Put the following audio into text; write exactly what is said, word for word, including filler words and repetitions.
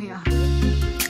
Hallelujah.